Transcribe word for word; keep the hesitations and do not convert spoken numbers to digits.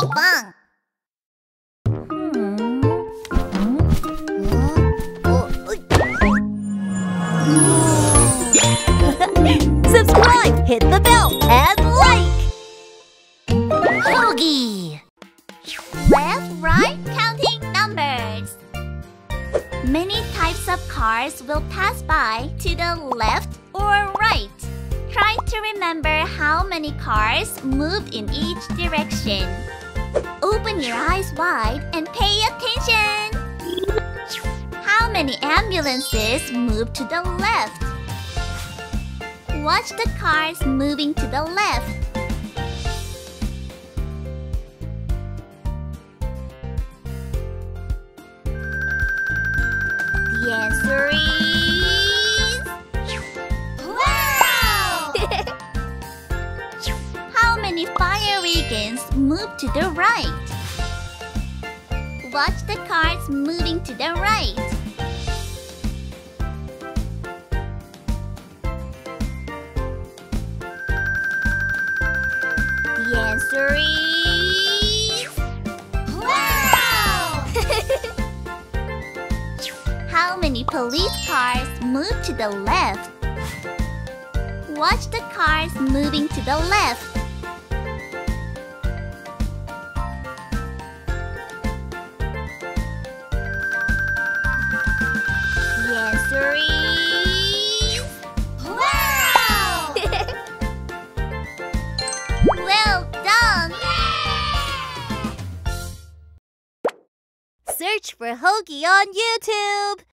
ping pong. Subscribe, hit the bell, and like! Hogi! Left, right, counting numbers. Many types of cars will pass by to the left or right. Try to remember how many cars move in each direction. Open your eyes wide and pay attention! How many ambulances move to the left? Watch the cars moving to the left. The answer is... wow! How many fire wagons move to the right? Watch the cars moving to the right. Three. Wow! How many police cars move to the left? Watch the cars moving to the left. The answer is... wow! Well done! Search for Hogi on YouTube!